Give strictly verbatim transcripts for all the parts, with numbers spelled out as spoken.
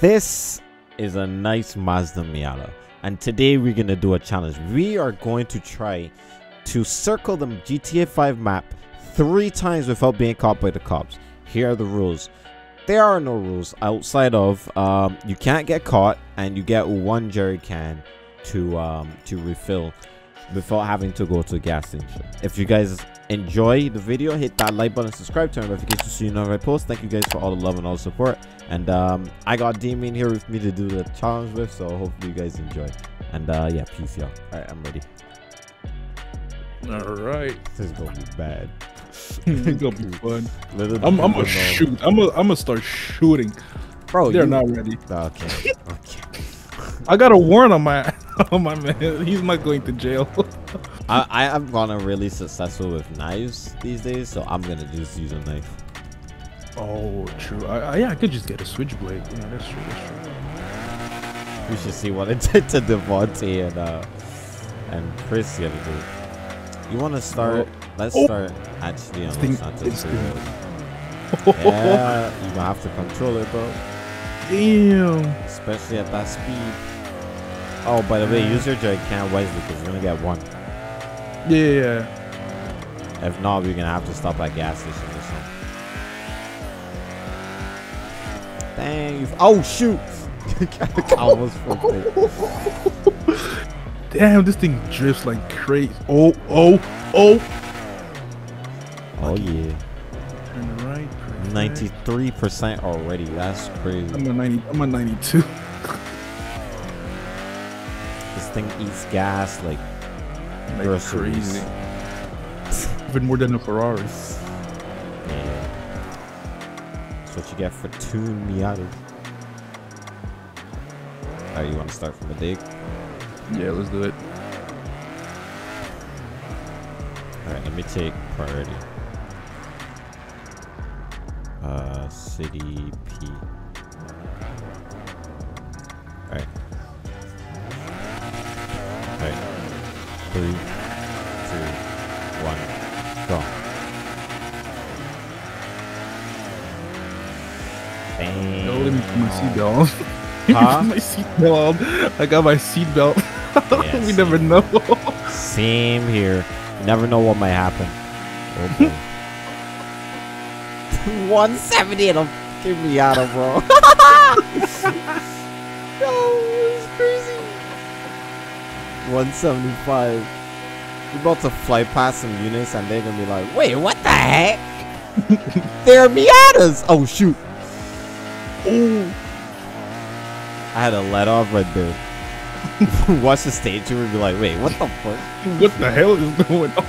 This is a nice Mazda Miata, and today we're going to do a challenge. We are going to try to circle the G T A five map three times without being caught by the cops. Here are the rules. There are no rules outside of um, you can't get caught, and you get one jerry can to um, to refill before having to go to a gas station. If you guys enjoy the video, hit that like button, subscribe, turn on notifications so you know if I post. Thank you guys for all the love and all the support. And um I got Damien here with me to do the challenge with, so hopefully you guys enjoy. And uh yeah, peace y'all. All right, I'm ready. All right, this is gonna be bad. It's gonna be fun. I'm, I'm gonna shoot. I'm gonna I'm start shooting, bro. They're you... not ready. Okay. Okay. I got a warrant on my on my man. He's not going to jail. I I am gonna really successful with knives these days, so I'm gonna just use a knife. Oh, true. I, I yeah, I could just get a switchblade. Yeah, that's true. That's true. We should see what it did to Devontae and uh and Chris the other day. You want to start? Well, let's oh. start actually on Los Santos. Yeah, you gonna have to control it, bro. Damn. Especially at that speed. Oh, by the way, use your jerrycan wisely because you're gonna get one. Yeah. If not, we're gonna have to stop at gas station or something. Dang! You've oh shoot! I almost flipped it. Damn! This thing drifts like crazy. Oh! Oh! Oh! Oh yeah. Turn right. ninety-three percent already. That's crazy. I'm a ninety. I'm a ninety-two. This thing eats gas like, like crazy. Even more than a Ferrari. Yeah. That's what you get for two Miatas. All right, you want to start from the dig? Yeah, let's do it. All right, let me take priority. Uh, city P. Alright. Alright. Three, two, one, go. Bang. No, let me put my seatbelt on. Huh? My seatbelt on. I got my seatbelt. Yeah, we never know. Same here. You never know what might happen. Okay. one seventy and I'm give me out of bro. No, it's crazy. one seventy-five. We're about to fly past some units and they're gonna be like, wait, what the heck? They're Miatas! Oh shoot. Ooh. I had a let off right there. Watch the stage tour and be like, wait, what the fuck? What the hell is going on?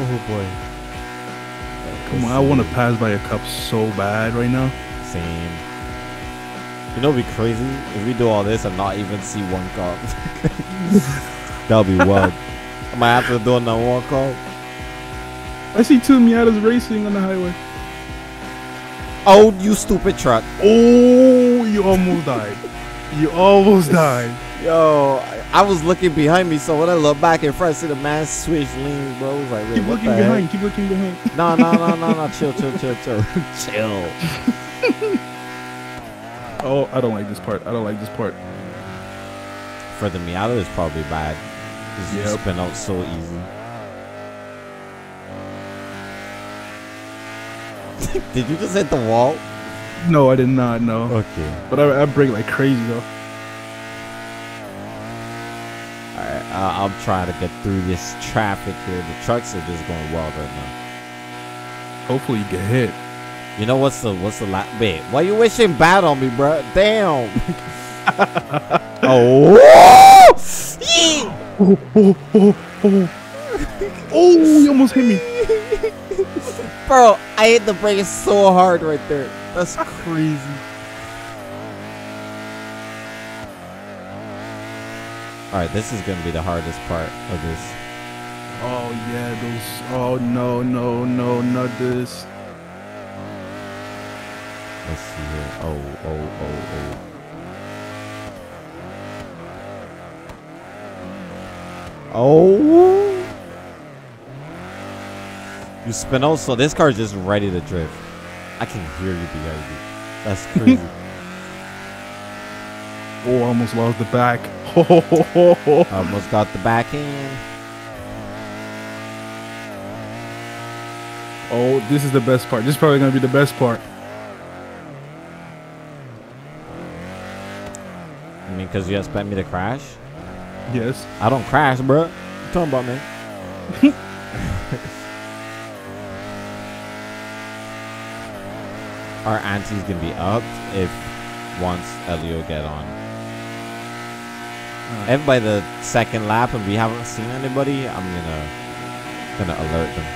Oh boy. Come on, I want to pass by a cup so bad right now. Same. You know what'd be crazy? If we do all this and not even see one cup. That'll be wild. I might have to do another one cup. I see two Miatas racing on the highway. Oh, you stupid truck. Oh, you almost died. You almost died. Yo, I, I was looking behind me, so when I look back in front, I see the man switch leans, bro. I was like, keep looking behind, heck? keep looking behind. No, no, no, no, no, chill, chill, chill, chill. Chill. Oh, I don't like this part. I don't like this part. For the Miata, it's probably bad. It's yep. just been out so easy. Did you just hit the wall? No, I did not, no. Okay. But I, I brake like crazy, though. Uh, I'm trying to get through this traffic here. The trucks are just going wild right now. Hopefully you get hit. You know what's the what's the last bit? Why you wishing bad on me, bro? Damn. Oh. Oh, oh, oh, oh. Oh, you almost hit me. Bro, I hit the brake so hard right there. That's crazy. Alright, this is gonna be the hardest part of this. Oh yeah, those oh no no no not this. Let's see here. Oh oh oh oh. Oh, you spin out, so this car is just ready to drift. I can hear you behind me. That's crazy. Oh, almost lost the back. Almost got the back in. Oh, this is the best part. This is probably going to be the best part. I mean, because you expect me to crash? Yes. I don't crash, bro. What you talking about, man? Our auntie's gonna be up if once Elio get on. Right. If by the second lap and we haven't seen anybody, I'm gonna gonna alert them.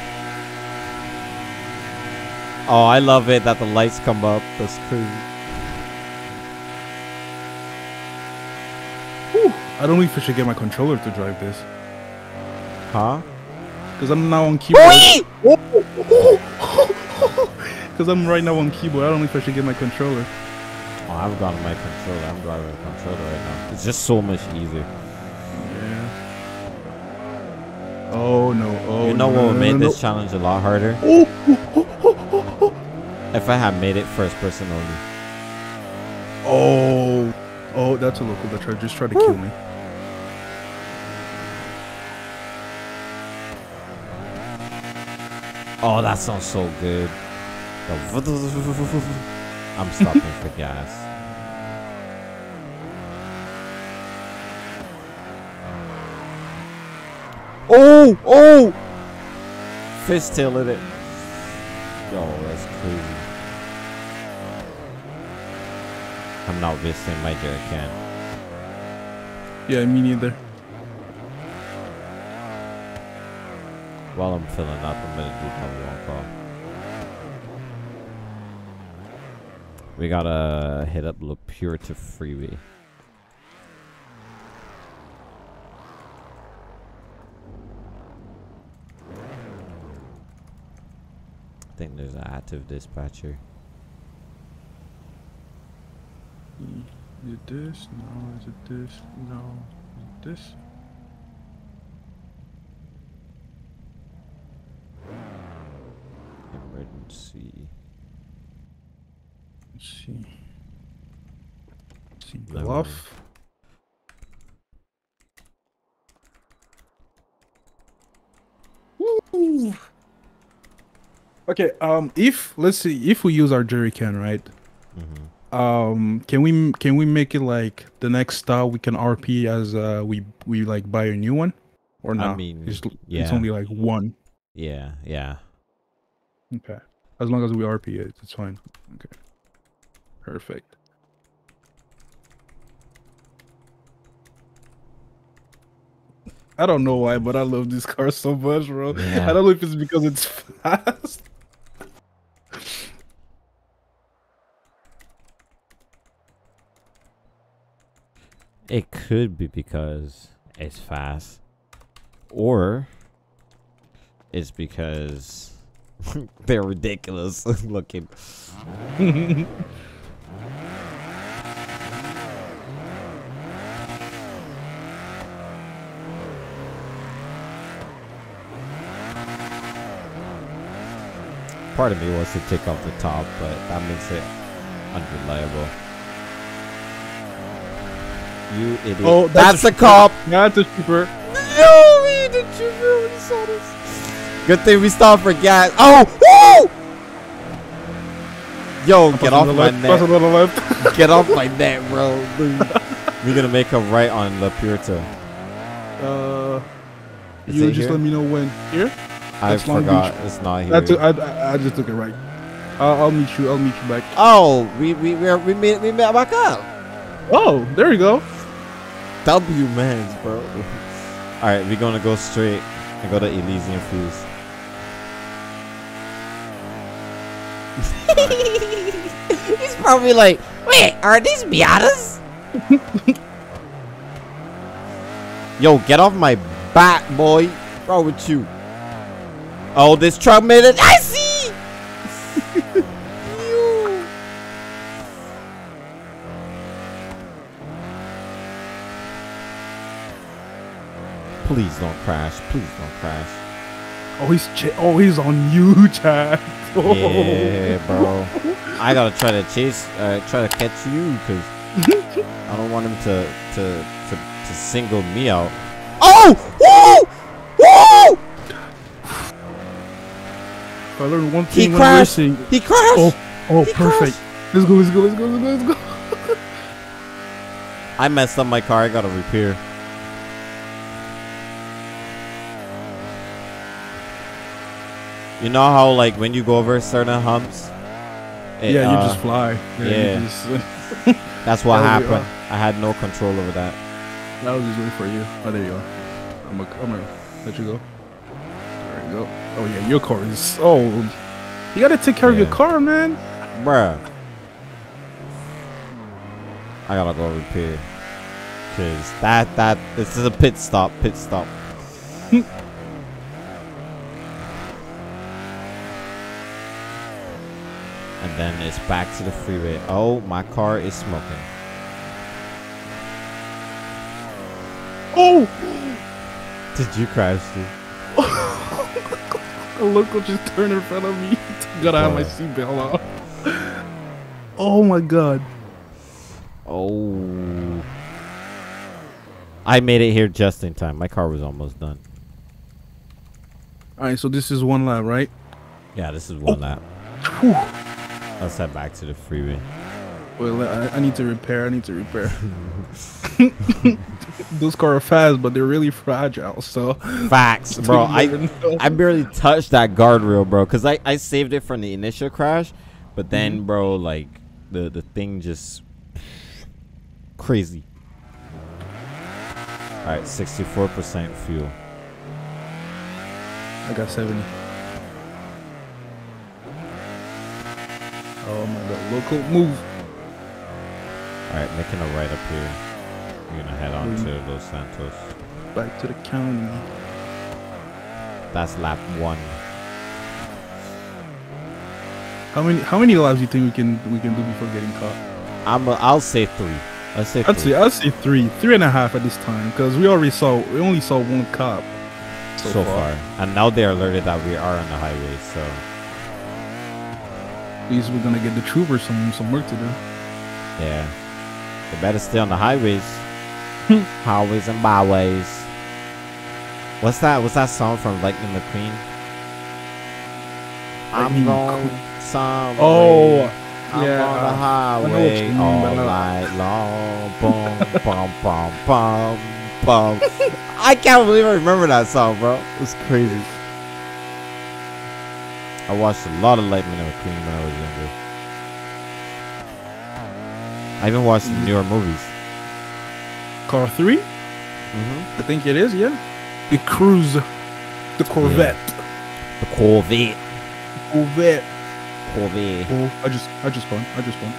Oh, I love it that the lights come up. That's crazy. Whew. I don't know if I should get my controller to drive this. Huh? Because I'm now on keyboard. Because I'm right now on keyboard. I don't know if I should get my controller. Oh, I've got my controller. I'm driving a controller right now. It's just so much easier. Yeah. Oh, no. Oh, you know no, what would no, make no, this no. challenge a lot harder? Oh, oh, oh, oh, oh. If I had made it first person only. Oh. Oh, that's a local that just tried to kill me. Oh, that sounds so good. I'm stopping for gas. Oh, oh! Fist-tail at it. Yo, that's crazy. I'm not wasting my jerry can. Yeah, me neither. While I'm filling up, I'm gonna do my walk off. We gotta hit up La Puerta Freeway. I think there's an active dispatcher. Is it this? No. Is it this? No. Is it this? Emergency. See. See bluff. Woo. Okay, um if let's see if we use our jerry can, right? Mm-hmm. Um can we can we make it like the next style we can R P as uh we we like buy a new one? Or not? I mean, it's, yeah. It's only like one. Yeah, yeah. Okay. As long as we R P it, it's fine. Okay. Perfect. I don't know why, but I love this car so much, bro. Yeah. I don't know if it's because it's fast. It could be because it's fast. Or it's because they're ridiculous looking. Part of me wants to take off the top, but that makes it unreliable. You idiot. Oh, that's, that's a, a cop! That's a trooper. No, we did a trooper when he saw this. Good thing we stopped for gas. Oh! Woo! Yo, get off, my net. Get off my net, bro. We're gonna make a right on La Puerta. Uh, Is you just here? Let me know when. Here? I That's forgot it's not here. That's a, I, I just took it right. I'll, I'll meet you. I'll meet you back. Oh, we we we we met we met back up. Oh, there you go. W man's bro. All right, we're gonna go straight and go to Elysian Foods. He's probably like, wait, are these Miatas? Yo, get off my back, boy. Bro, with you. Oh, this truck made it. I see. You. Please don't crash. Please don't crash. Oh, he's ch oh, he's on you, Chad. Yeah, bro. I gotta try to chase, uh, try to catch you, cause I don't want him to to to, to single me out. Oh! Woo! Woo! If I learned one thing he when crashed. I racing. He crashed. Oh, oh he perfect. Crashed. Let's go! Let's go! Let's go! Let's go! Let's go! I messed up my car. I gotta repair. You know how, like, when you go over certain humps? It, yeah, you uh, just fly. Yeah. yeah. Just, that's what happened. I had no control over that. That was just waiting for you. Oh, there you go. I'm gonna, I'm gonna let you go. There you go. Oh, yeah, your car is sold. You gotta take care yeah. of your car, man. Bruh. I gotta go repair. Cause that, that, this is a pit stop, pit stop. And then it's back to the freeway. Oh, my car is smoking. Oh! Did you crash, dude? A local just turned in front of me. Gotta have my seatbelt off. Oh my god. Oh. I made it here just in time. My car was almost done. Alright, so this is one lap, right? Yeah, this is one oh. lap. Whew. Let's head back to the freeway. Well, I, I need to repair. I need to repair. Those cars are fast, but they're really fragile. So facts, bro. I I barely touched that guardrail, bro, because I I saved it from the initial crash, but then, mm-hmm. bro, like the the thing just crazy. All right, sixty-four percent fuel. I got seventy. Oh my god, local move. Alright, making a right up here. We're gonna head on to Los Santos. Back to the county. That's lap one. How many how many laps do you think we can we can do before getting caught? I'm a, I'll say three. I'll say I'd three. Say, I'll say three. Three and a half at this time, because we already saw we only saw one cop so, so far. far. And now they're alerted that we are on the highway, so at least we're gonna get the troopers some some work to do. Yeah, they better stay on the highways, highways and byways. What's that? What's that song from Lightning McQueen? Lightning I'm going somewhere. Oh, I'm yeah. on the highway mean, all night long. Boom, boom, boom, boom, boom. I can't believe I remember that song, bro. It was crazy. I watched a lot of Lightning McQueen when I was younger. I even watched the newer movies. Car three? Mm-hmm. I think it is, yeah. The Cruise. The Corvette. Yeah. The Corvette. Corvette. Corvette. Oh, I just, I just spun. I just spun.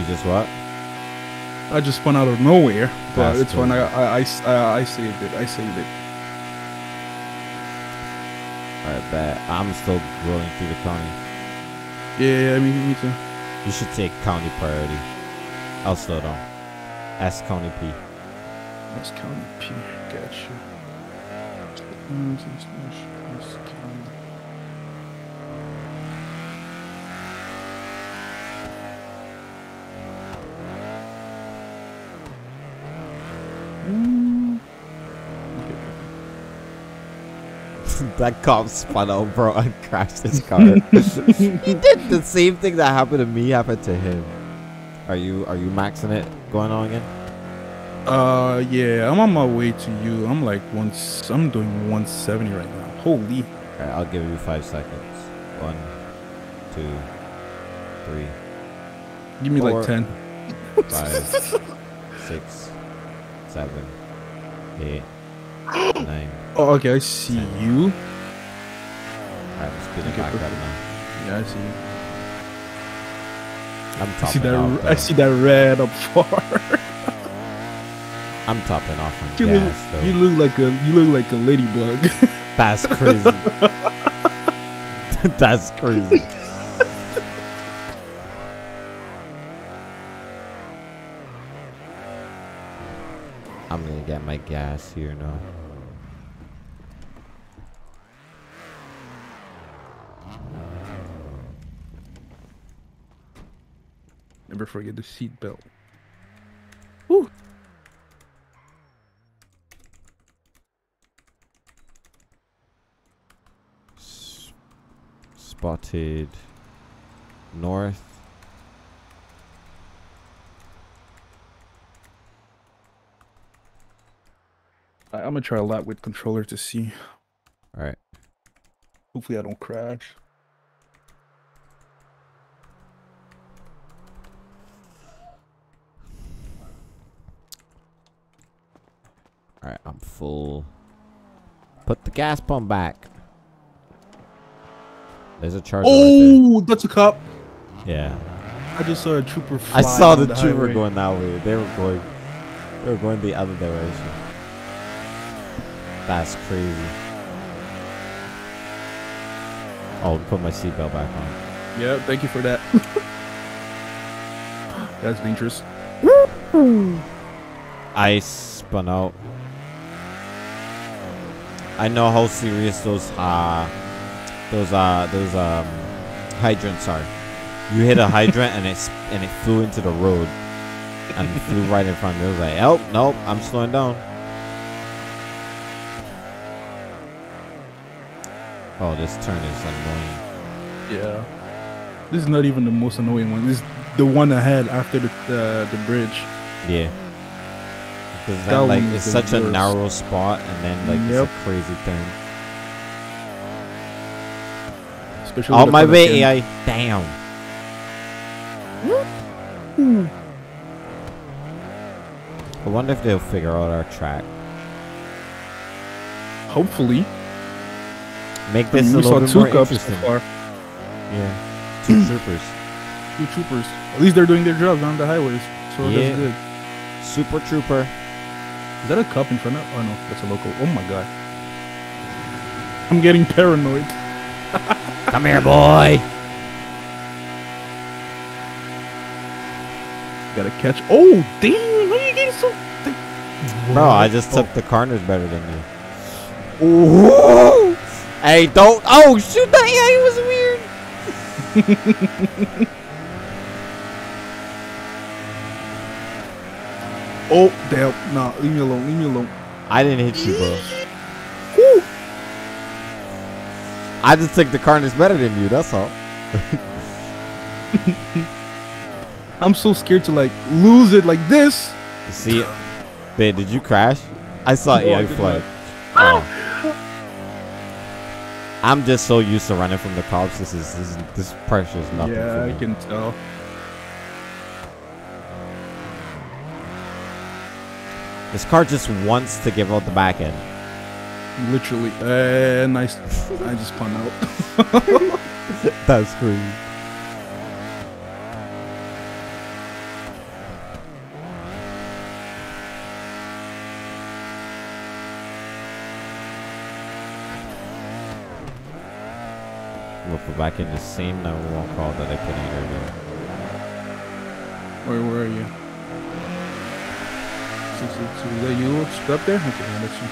You just what? I just spun out of nowhere. But That's it's cool. fun. I, I, I, I saved it. I saved it. Alright, bet. I'm still rolling through the county. Yeah, yeah, I mean, me too. You should take county priority. I'll slow down. S county P. S county P. Gotcha. Mm. That cop spun out, bro, and crashed his car. He did the same thing that happened to me happened to him. Are you are you maxing it going on again? Uh yeah, I'm on my way to you. I'm like once I'm doing one seventy right now. Holy. Alright, I'll give you five seconds. One, two, three. Give me four, like ten. Five, six, seven, eight. Nine, oh, okay, I see ten. You. Alright, let's get okay, back up now. Yeah, I see you. I'm topping I see that off. Though. I see that red up far. I'm topping off on you gas, look, you look like a you look like a ladybug. That's crazy. That's crazy. I'm gonna get my gas here now. Never forget the seat belt. Woo! S spotted north. I'm gonna try a lap with controller to see. All right. Hopefully I don't crash. All right, I'm full. Put the gas pump back. There's a charger. Oh, right, that's a cop. Yeah. I just saw a trooper fly. I saw the, the trooper highway. Going that way. They were going. They were going the other direction. That's crazy. I'll put my seatbelt back on. Yeah, thank you for that. That's dangerous. I spun out. I know how serious those uh those uh those um hydrants are. You hit a hydrant and it and it flew into the road and flew right in front of me. It was like, oh nope, I'm slowing down. Oh, this turn is annoying. Yeah. This is not even the most annoying one. This is the one I had after the uh, the bridge. Yeah. Because that, that like, it's such a narrow spot, and then, like, yep. It's a crazy thing. Especially out my way, A I. Damn. Mm. I wonder if they'll figure out our track. Hopefully. Make this a little bit more interesting. Yeah, two troopers. Two troopers. At least they're doing their job on the highways, so yeah. That's good. Super trooper. Is that a cop in front of? Oh no, that's a local. Oh my god. I'm getting paranoid. Come here, boy. Gotta catch. Oh damn! Why are you getting so? Bro, I just oh. took the corners better than you. Oh. Hey, don't! Oh, shoot! That A I was weird. Oh, damn! Nah, leave me alone. Leave me alone. I didn't hit you, bro. Woo. I just think the carnage better than you. That's all. I'm so scared to like lose it like this. You see it, babe? Did you crash? I saw no, A I flag. Oh. I'm just so used to running from the cops. This is this, this pressure is nothing. Yeah, for me. I can tell. This car just wants to give out the back end. Literally, uh, nice. I just spun out. That's crazy. We'll put back in the same narrow call that I put in earlier. Where were you? six eight two. Is that you up there? Okay, yeah, that's you.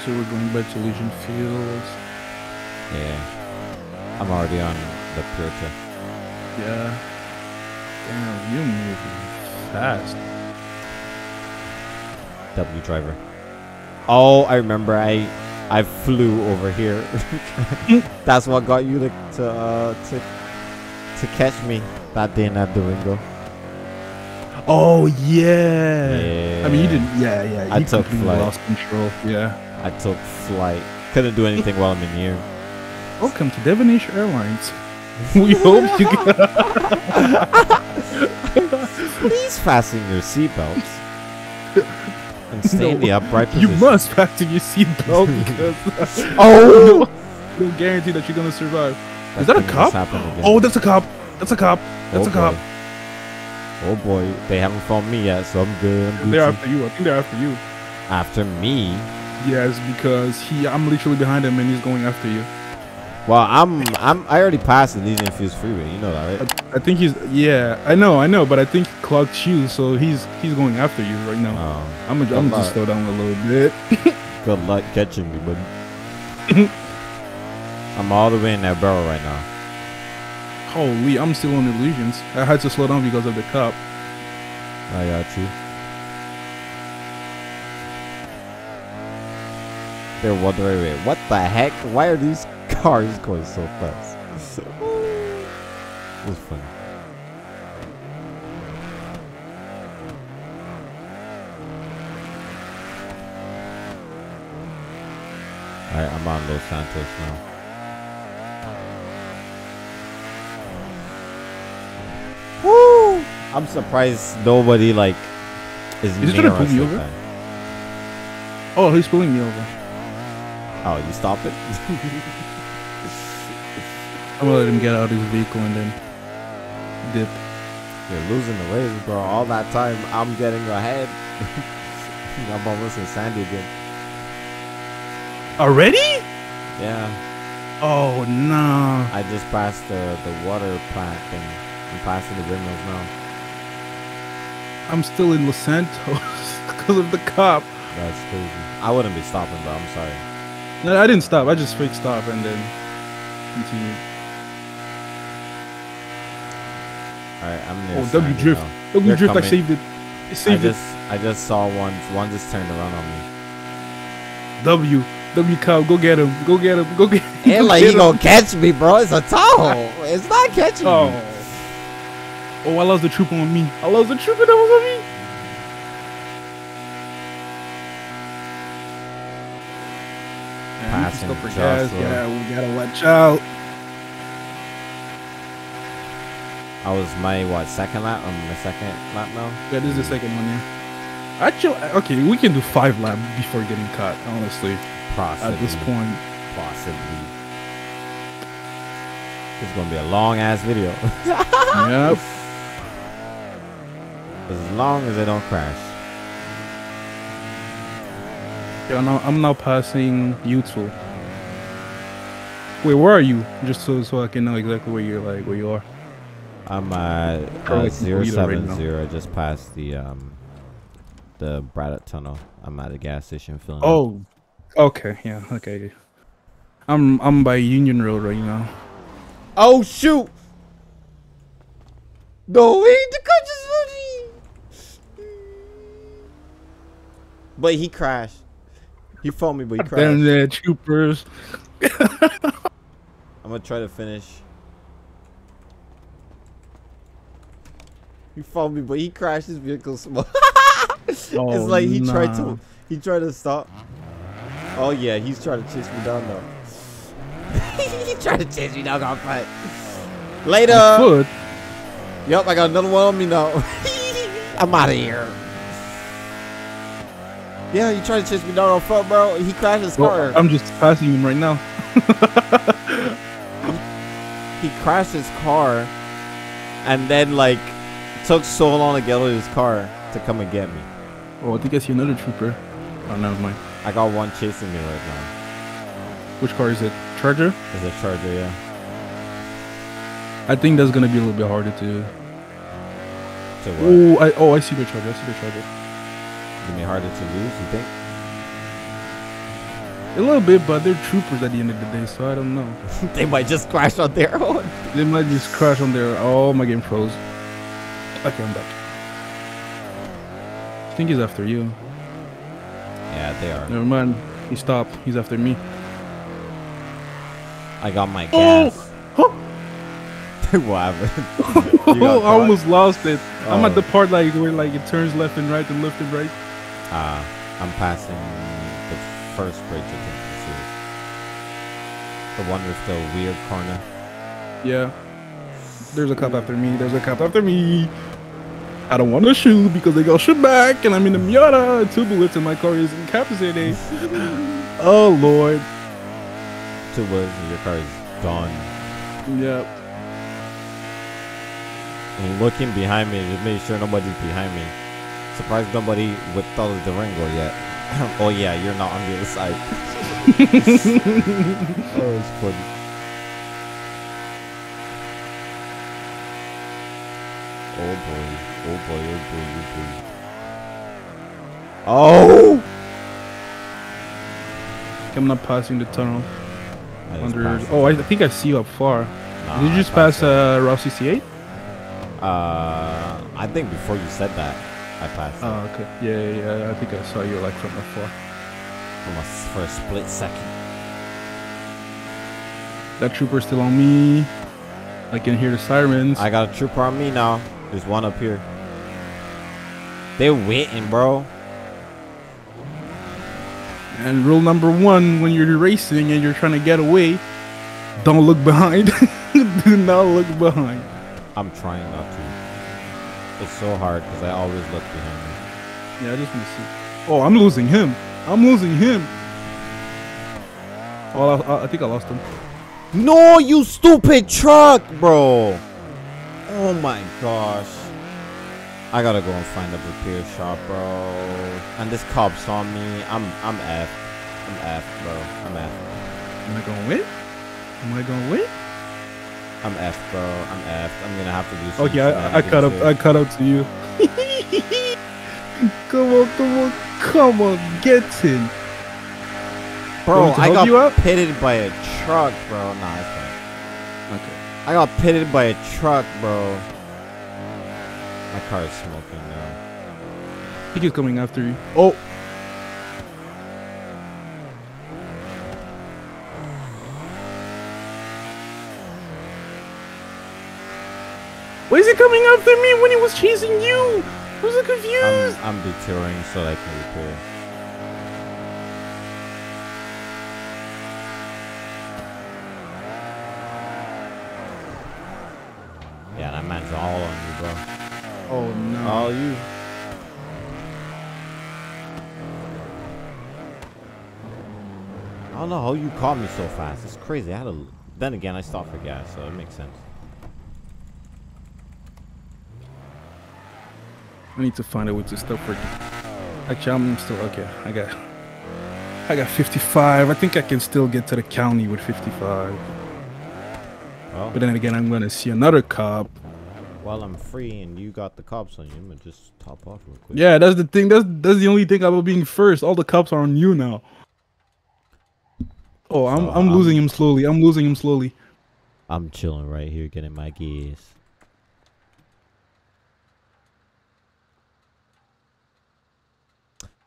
So we're going back to Legion Fields. Yeah. I'm already on La Puerta. Yeah. Damn, you move fast. W driver. Oh, I remember I I flew over here. That's what got you to to, uh, to to catch me that day in that Durango. Oh yeah. yeah. I mean you didn't yeah, yeah. You I took flight. Lost control. Yeah. I took flight. Couldn't do anything while I'm in here. Welcome to Devonish Airlines. We hope you can. Please fasten your seatbelts. And stay no, in the upright position. You must fasten your seatbelt because. Oh! No, no guarantee that you're gonna survive. That Is that a cop? Oh, that's a cop. That's a cop. That's oh a cop. Boy. Oh boy. They haven't found me yet, so I'm good. I'm they're after you. I think they're after you. After me? Yes, because he, I'm literally behind him and he's going after you. Well, I'm I'm I already passed the Legion Fields freeway. You know that, right? I, I think he's yeah. I know, I know, but I think he clocked you, so he's he's going after you right now. Oh, I'm gonna I'm just slow down a little bit. Good luck catching me, buddy. I'm all the way in that barrel right now. Holy, I'm still on the Legions. I had to slow down because of the cop. I got you. There, what the wait, wait, what the heck? Why are these cars going so fast? So, it was funny. Alright, I'm on Los Santos now. Woo! I'm surprised nobody like is He's trying to pull me over. Time. Oh, he's pulling me over. Oh, you stop it? I'm gonna let him get out of his vehicle and then dip. You're losing the waves, bro. All that time, I'm getting ahead. I'm almost in Sandy again. Already? Yeah. Oh no! I just passed the the water plant thing. I'm passing the windmills now. I'm still in Los Santos because of the cop. That's crazy. I wouldn't be stopping, but I'm sorry. No, I didn't stop. I just fake stop and then continued. Alright, I'm near. Oh, W drift. W drift, I saved it. I saved it. I just saw one. One just turned around on me. W. W cop, go get him. Go get him. Go get him. And like, he gonna catch me, bro. It's a Tahoe. It's not catching me. Oh, I lost the trooper on me. I lost the trooper that was on me. Passing man, for gas. Yeah, we gotta watch out. I was my what second lap? Um, my second lap now. Yeah, this is the second one. Yeah. Actually, okay, we can do five laps before getting caught. Honestly, possibly. At this point, possibly. It's gonna be a long ass video. Yep. As long as they don't crash. Yo, no, I'm now passing you two. Wait, where are you? Just so so I can know exactly where you're like where you are. I'm at uh, zero seven zero. I just passed the um the Braddock Tunnel. I'm at the gas station filling. Oh, up. Okay, yeah, okay. I'm I'm by Union Road right now. Oh shoot! No way, the car just flew me. But he crashed. He fought me, but he crashed. Damn that troopers! I'm gonna try to finish. He fought me, but he crashed his vehicle. Small. Oh, it's like he nah. tried to. He tried to stop. Oh yeah, he's trying to chase me down though. He tried to chase me down. Got fight. Later. Yup, I got another one on me now. I'm out of here. Yeah, you tried to chase me down on foot, bro. He crashed his well, car. I'm just passing him right now. he, he crashed his car and then, like, took so long to get out of his car to come and get me. Oh, I think I see another trooper. Oh, never mind. I got one chasing me right now. Which car is it? Charger? It's a Charger, yeah. I think that's gonna be a little bit harder to. to oh, I oh I see the Charger. I see the Charger. It'll be harder to lose, you think? A little bit, but they're troopers at the end of the day, so I don't know. They might just crash on their own. They might just crash on their. Oh, my game froze. Okay, I'm back. I think he's after you. Yeah, they are. Never mind. He stopped. He's after me. I got my gas. Oh! What happened? Oh, I almost lost it. Oh. I'm at the part like where like it turns left and right and left and right. Ah, uh, I'm passing the first bridge of the series. The one with the weird corner. Yeah. There's a cop after me. There's a cop after me. I don't want to shoot because they got shoot back, and I'm in a Miata. Two bullets in my car is incapacitated. Oh Lord. Two bullets in your car is gone. Yep. Looking behind me to make sure nobody's behind me. Surprised nobody whipped out of the Durango yet. Oh yeah, you're not on the other side. Oh, it's funny. Oh boy. Oh boy. Oh boy. Oh boy. Oh! I'm not passing the tunnel. I Under, oh, I, I think I see you up far. Nah, did you just pass uh, Route sixty-eight? Uh, I think before you said that, I passed. Oh, okay. Yeah, yeah, I think I saw you like from afar. From a, for a split second. That trooper's still on me. I can hear the sirens. I got a trooper on me now. There's one up here. They're waiting, bro. And rule number one, when you're racing and you're trying to get away, don't look behind. Do not look behind. I'm trying not to. It's so hard because I always look behind me. Yeah, I just want to see. Oh, I'm losing him. I'm losing him. Oh, I, I think I lost him. No, you stupid truck, bro. Oh my gosh. I gotta go and find a repair shop, bro. And this cop saw me. I'm, I'm F. I'm F, bro. I'm F. Am I gonna win? Am I gonna win? I'm F, bro. I'm F. I'm gonna have to do something. Okay, I, I cut up. I cut up to you. Come on, come on, come on, get in, bro. I got you up? pitted by a truck, bro. Nah, it's fine. Okay. I got pitted by a truck, bro. My car is smoking now. I think he's coming after you. Oh! Why is he coming after me when he was chasing you? I was so confused. I'm, I'm detouring so I can repair. Yeah, that man's all on you, bro. Oh no. All you. I don't know how you caught me so fast. It's crazy. I had a. Then again, I stopped for gas, so it makes sense. I need to find out what to stop for. Actually, I'm still okay. I got. I got fifty-five. I think I can still get to the county with fifty-five. Oh. But then again, I'm gonna see another cop. While I'm free and you got the cops on you, I'm gonna just top off real quick. Yeah, that's the thing. That's that's the only thing about being first. All the cops are on you now. Oh, I'm so I'm, I'm losing him slowly. I'm losing him slowly. I'm chilling right here, getting my gears.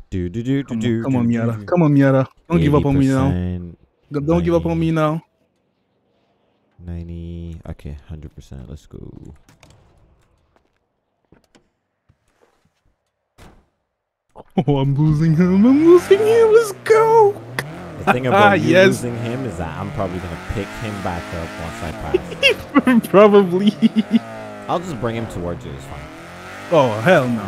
Do do do do do. Come on, Miata. Come on, Miata. Don't give up on me now. Don't give up on me now. Ninety. Okay, hundred percent. Let's go. Oh, I'm losing him. I'm losing him. Let's go. The thing about you yes. losing him is that I'm probably going to pick him back up once I pass. Probably. I'll just bring him towards you. It's fine. Oh, hell no.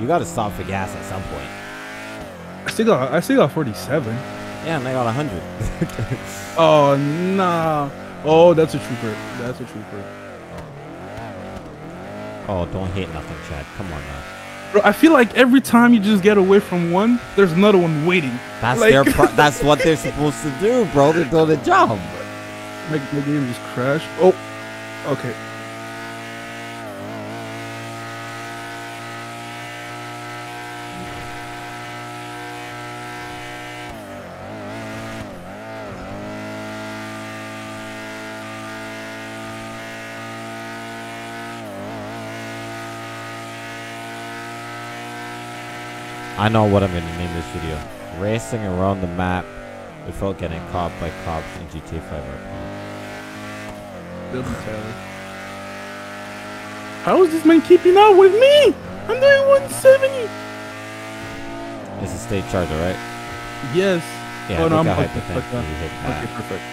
You got to stop for gas at some point. I still got, I still got forty-seven. Yeah, and I got one hundred. Oh, no. Oh, that's a trooper. That's a trooper. Oh, don't hate nothing, Chad. Come on now. Bro, I feel like every time you just get away from one, there's another one waiting. That's like, their. Pro that's what they're supposed to do, bro. They're doing the job. My, my game just crashed. Oh, okay. I know what I'm going to name this video. Racing around the map without getting caught by cops in G T A five R P. Building trailer. How is this man keeping up with me? I'm doing one seventy. It's a state charger, right? Yes. Yeah, oh, no, I'm okay, okay, perfect.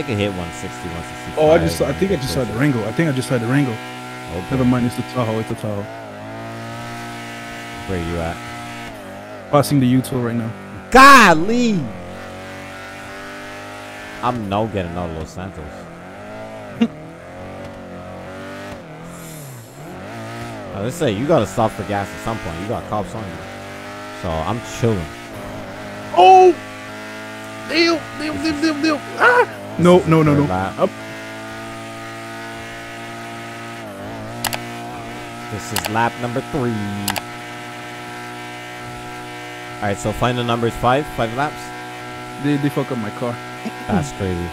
They can hit one sixty, one sixty-five. Oh, I just saw, I think I just saw the Durango. I think I just saw the Durango. Okay. Never mind, it's the Tahoe. It's the Tahoe. Where you at? Passing the U two right now. Golly! I'm now getting out of Los Santos. I was saying, you gotta stop for gas at some point. You got cops on you. So I'm chilling. Oh! Deal, deal, deal, deal, deal. Ah! No, no, no, no. Up. This is lap number three. Alright, so final number is five. Five laps. They, they fuck up my car. That's crazy.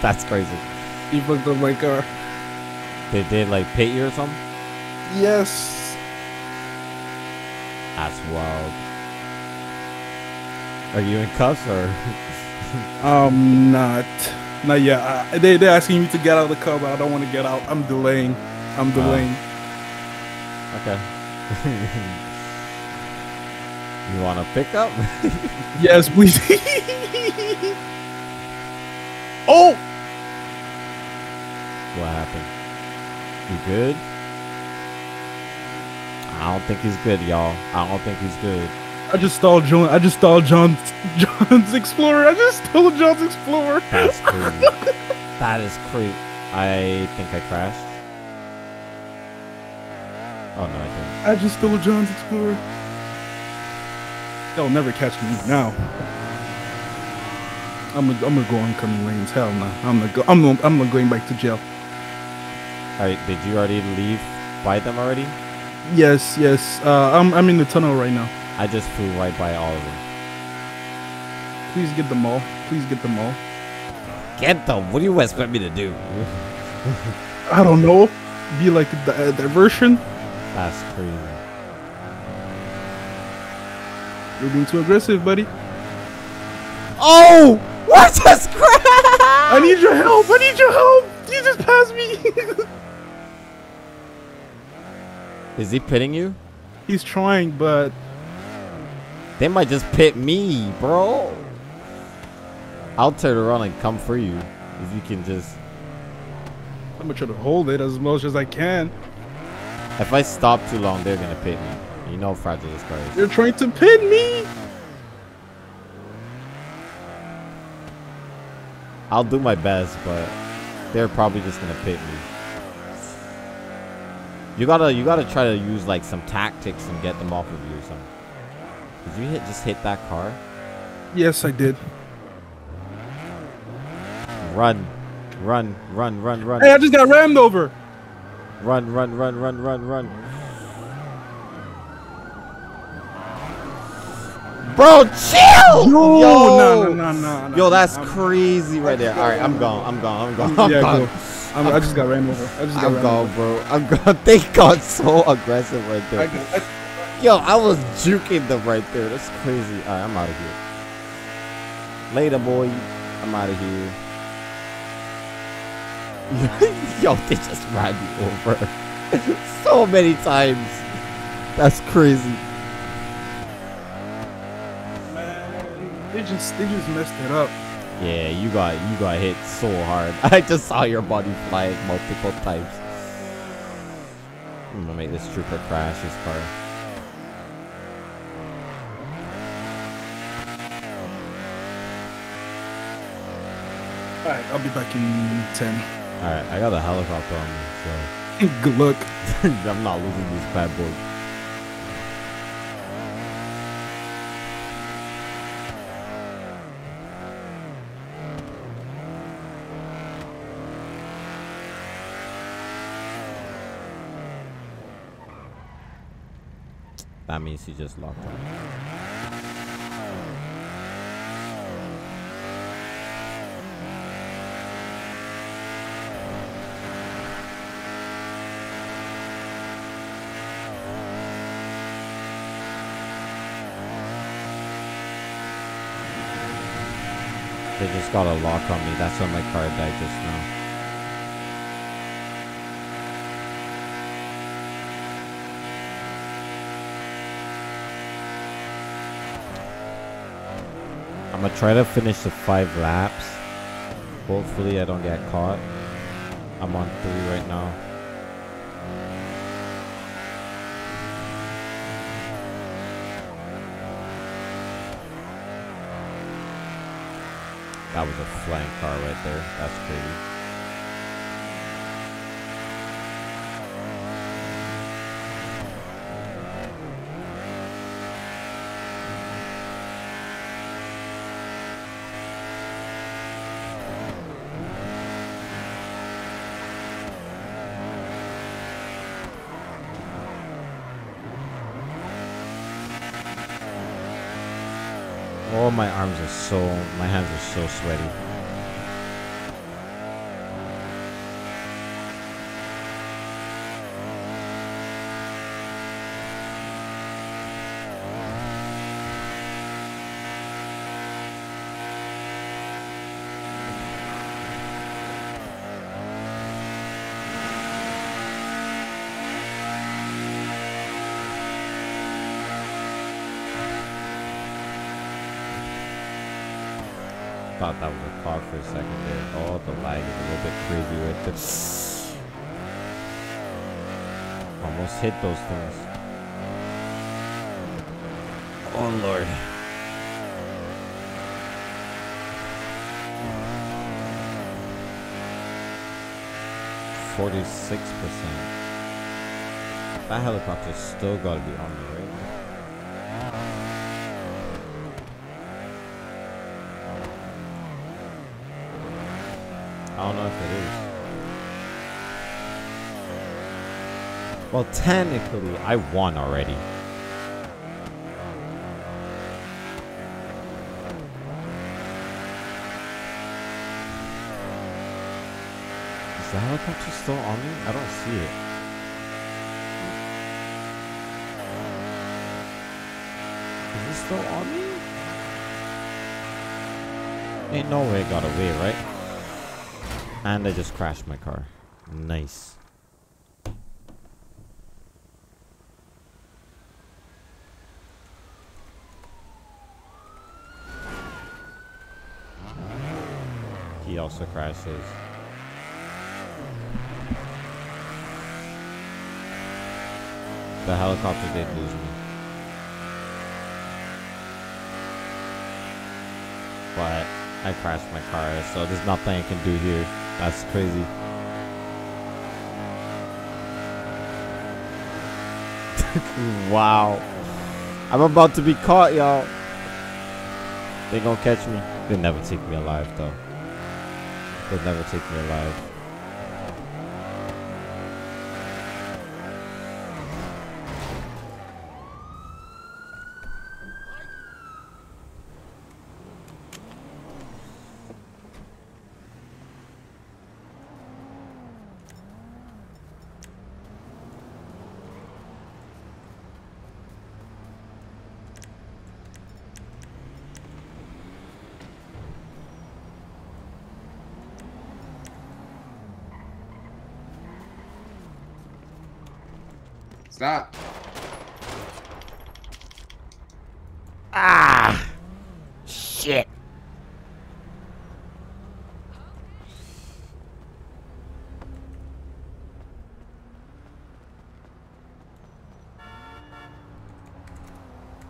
That's crazy. He fucked up my car. They did like pit you or something? Yes. That's wild. Are you in cuffs or? I'm not. Not yet. I, they, they're asking me to get out of the car, but I don't want to get out. I'm delaying. I'm delaying. Uh, okay. You want to pick up? Yes, please. Oh! What happened? You good? I don't think he's good, y'all. I don't think he's good. I just stole John. I just stole John's John's Explorer. I just stole John's Explorer. That's crazy. That is crazy. I think I crashed. Oh no, I didn't. I just stole John's Explorer. They'll never catch me now. I'm gonna I'm gonna go oncoming lanes. Hell no. Nah. I'm gonna go. I'm gonna, I'm gonna going back to jail. All right. Did you already leave by them already? Yes. Yes. Uh, I'm I'm in the tunnel right now. I just flew right by all of them. Please get them all. Please get them all. Get them. What do you expect me to do? I don't know. Be like a, a diversion. That's crazy. You're being too aggressive, buddy. Oh! What just crap? I need your help! I need your help! You just passed me! Is he pitting you? He's trying, but... They might just pit me, bro. I'll turn around and come for you. If you can just... I'm gonna try to hold it as much as I can. If I stop too long, they're gonna pit me. You know, fragile is crazy. You're trying to pin me. I'll do my best, but they're probably just gonna pit me. You gotta, you gotta try to use like some tactics and get them off of you or something. Did you hit? Just hit that car? Yes, I did. Run, run, run, run, run. Hey, I just got rammed over. Run, run, run, run, run, run. Bro, chill! No, yo, no, no, no, no. Yo, that's I'm, crazy right there. All right, I'm gone. I'm gone. I'm gone. I'm yeah, gone. I'm, I'm, I just got ran over. I just got I'm ran gone, over. bro. I'm gone. They got so aggressive right there. I got, I, yo, I was juking them right there. That's crazy. All right, I'm out of here. Later, boy. I'm out of here. Yo, they just ran me over so many times. That's crazy. They just, they just messed it up. Yeah, you got, you got hit so hard. I just saw your body fly multiple times. I'm gonna make this trooper crash his car. Alright, I'll be back in ten. Alright, I got a helicopter on me, so... Good luck. I'm not losing these bad boys. That means he just locked up. They just got a lock on me. That's why my car died just now. I'm gonna try to finish the five laps. Hopefully I don't get caught. I'm on three right now. That was a flying car right there. That's crazy. all my arms are so, my hands are so sweaty. Thought that was a car for a second there. Oh, the lag is a little bit crazy with this. Almost hit those things. Oh Lord. forty-six percent. That helicopter's still gotta be on me, right? I don't know if it is. Well, technically, I won already. Is the helicopter still on me? I don't see it. Is it still on me? Ain't no way it got away, right? And I just crashed my car. Nice. He also crashes. The helicopter did lose me. But I crashed my car, so there's nothing I can do here. That's crazy. Wow. I'm about to be caught, y'all. They gonna catch me. They never take me alive, though. They never take me alive. Stop. Ah, shit.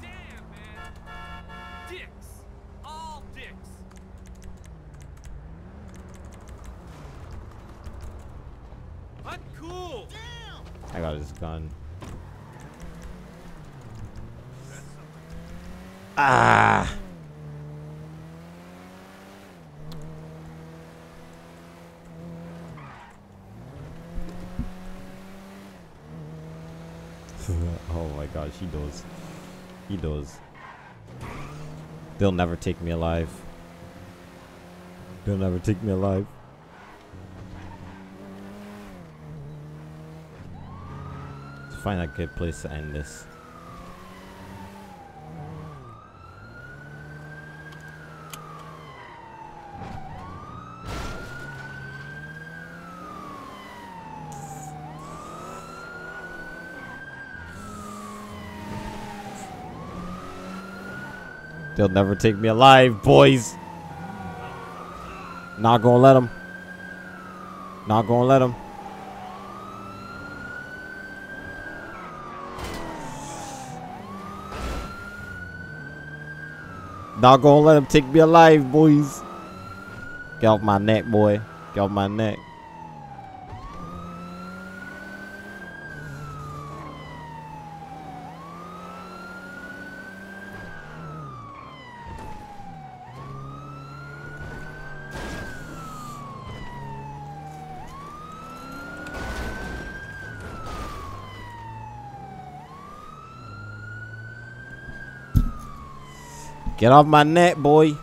Damn, man. Dicks. All dicks. Uncool. I got his gun. Ah. Oh my gosh, he does. He does. They'll never take me alive. They'll never take me alive. Let's find a good place to end this. They'll never take me alive, boys. Not gonna let them. Not gonna let them. Not gonna let them take me alive, boys. Get off my neck, boy. Get off my neck. Get off my neck, boy.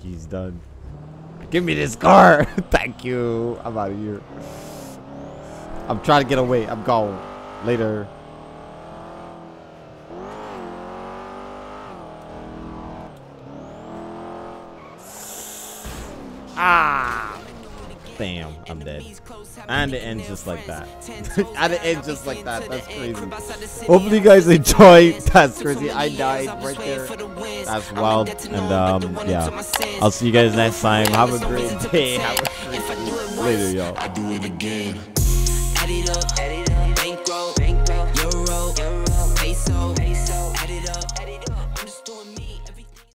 He's done. Give me this car. Thank you. I'm out of here. I'm trying to get away. I'm gone. Later. Ah! Damn, I'm dead. And it ends just like that. And it ends just like that. That's crazy. Hopefully you guys enjoyed. That's crazy. I died right there. That's wild. And um, yeah. I'll see you guys next time. Have a great day. Have a great day. Later, y'all. I do it again. Add it up.